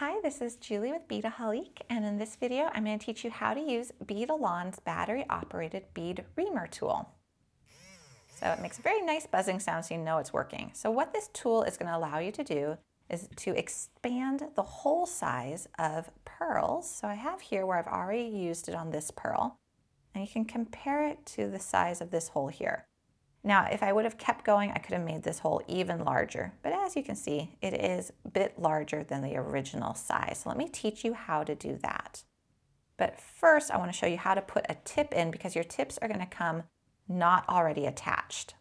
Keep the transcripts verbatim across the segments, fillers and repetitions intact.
Hi, this is Julie with Beadaholique, and in this video I'm going to teach you how to use Beadalon's battery-operated bead reamer tool. So it makes a very nice buzzing sound so you know it's working. So what this tool is going to allow you to do is to expand the hole size of pearls. So I have here where I've already used it on this pearl, and you can compare it to the size of this hole here. Now, if I would have kept going, I could have made this hole even larger, but as you can see, it is a bit larger than the original size. So let me teach you how to do that. But first, I want to show you how to put a tip in, because your tips are going to come not already attached.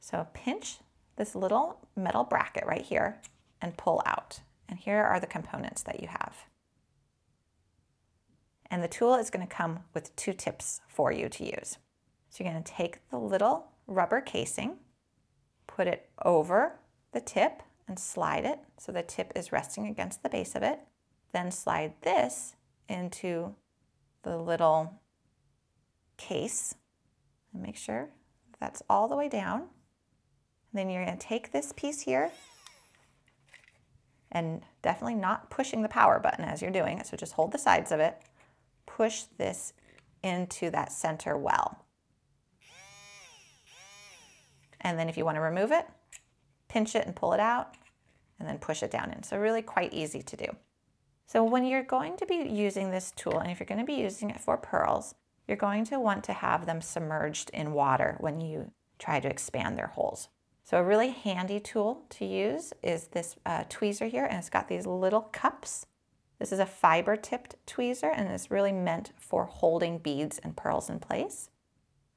So pinch this little metal bracket right here and pull out. And here are the components that you have. And the tool is going to come with two tips for you to use. So you're going to take the little rubber casing, put it over the tip and slide it so the tip is resting against the base of it, then slide this into the little case and make sure that's all the way down. And then you're going to take this piece here, and definitely not pushing the power button as you're doing it, so just hold the sides of it, push this into that center well. And then if you want to remove it, pinch it and pull it out, and then push it down in. So really quite easy to do. So when you're going to be using this tool, and if you're going to be using it for pearls, you're going to want to have them submerged in water when you try to expand their holes. So a really handy tool to use is this uh, tweezer here, and it's got these little cups. This is a fiber-tipped tweezer, and it's really meant for holding beads and pearls in place.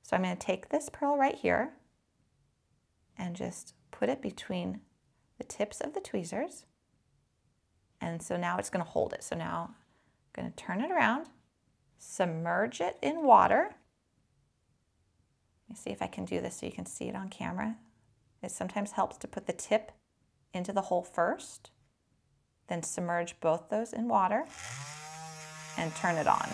So I'm going to take this pearl right here, and just put it between the tips of the tweezers. And so now it's going to hold it. So now I'm going to turn it around, submerge it in water. Let me see if I can do this so you can see it on camera. It sometimes helps to put the tip into the hole first, then submerge both those in water and turn it on.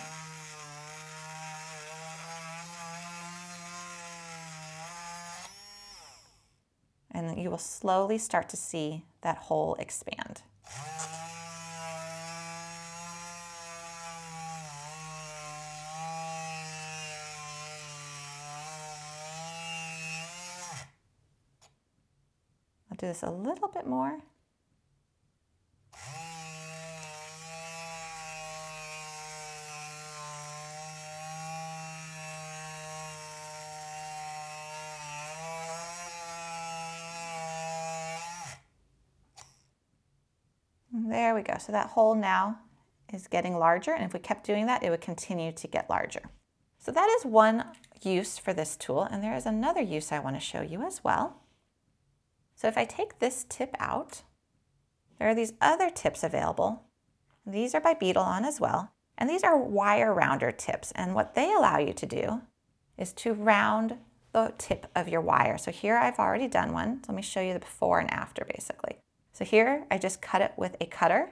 And you will slowly start to see that hole expand. I'll do this a little bit more. There we go. So that hole now is getting larger, and if we kept doing that, it would continue to get larger. So that is one use for this tool, and there is another use I want to show you as well. So if I take this tip out, there are these other tips available. These are by Beadalon as well, and these are wire rounder tips, and what they allow you to do is to round the tip of your wire. So here I've already done one. So let me show you the before and after basically. So here I just cut it with a cutter,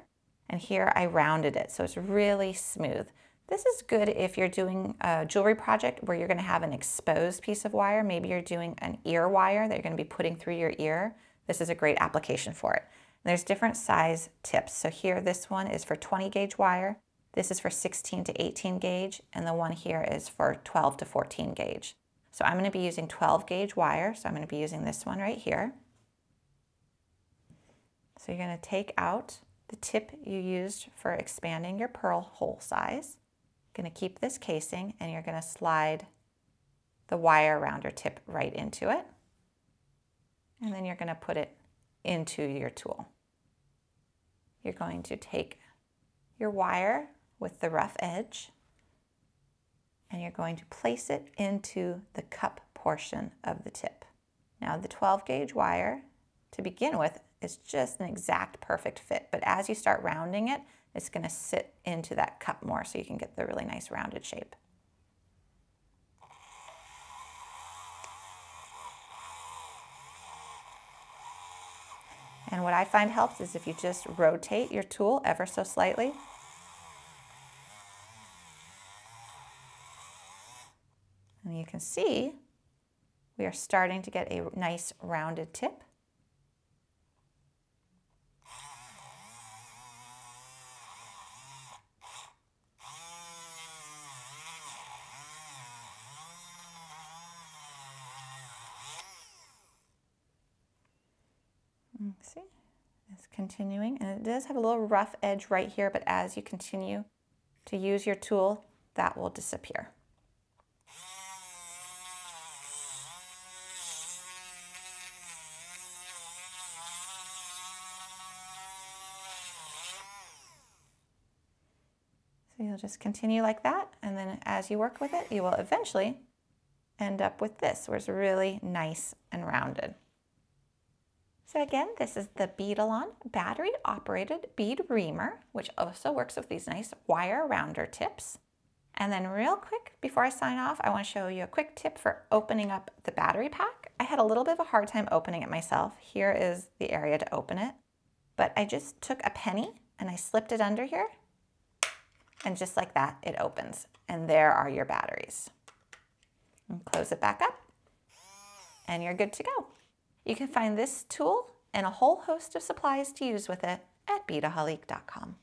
and here I rounded it, so it's really smooth. This is good if you're doing a jewelry project where you're going to have an exposed piece of wire. Maybe you're doing an ear wire that you're going to be putting through your ear. This is a great application for it. And there's different size tips. So here this one is for twenty gauge wire, this is for sixteen to eighteen gauge, and the one here is for twelve to fourteen gauge. So I'm going to be using twelve gauge wire, so I'm going to be using this one right here. So you're going to take out the tip you used for expanding your pearl hole size. You're going to keep this casing, and you're going to slide the wire rounder tip right into it. And then you're going to put it into your tool. You're going to take your wire with the rough edge, and you're going to place it into the cup portion of the tip. Now the twelve gauge wire to begin with, it's just an exact perfect fit, but as you start rounding it, it's going to sit into that cup more so you can get the really nice rounded shape. And what I find helps is if you just rotate your tool ever so slightly. And you can see we are starting to get a nice rounded tip. See, it's continuing, and it does have a little rough edge right here, but as you continue to use your tool, that will disappear. So you'll just continue like that, and then as you work with it, you will eventually end up with this, where it's really nice and rounded. So again, this is the Beadalon battery-operated bead reamer, which also works with these nice wire rounder tips. And then real quick, before I sign off, I want to show you a quick tip for opening up the battery pack. I had a little bit of a hard time opening it myself. Here is the area to open it. But I just took a penny and I slipped it under here. And just like that, it opens. And there are your batteries. And close it back up. And you're good to go. You can find this tool and a whole host of supplies to use with it at beadaholique dot com.